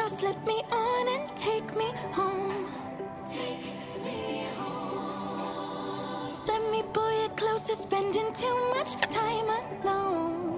no, slip me on and take me home. Take me home. Let me pull you closer, spending too much time alone.